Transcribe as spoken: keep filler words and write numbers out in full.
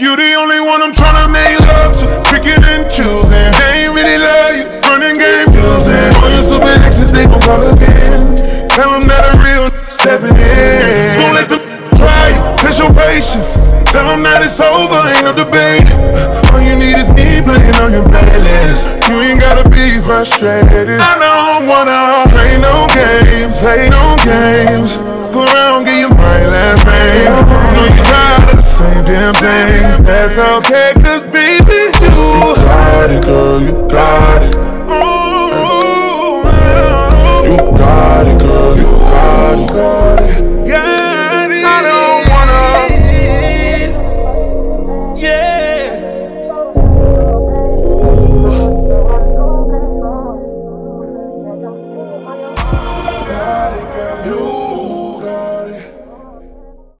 You the only one I'm tryna make love to. Picking and choosing, they ain't really love you. Running game using all your stupid exes, they gon' call again. Tell them that a real stepping in. Don't let the try you, test your patience. Tell them that it's over, ain't no debate. All you need is me playing on your playlist. You ain't gotta be frustrated. I don't wanna play no games, play no games. Go around, get your mind last name.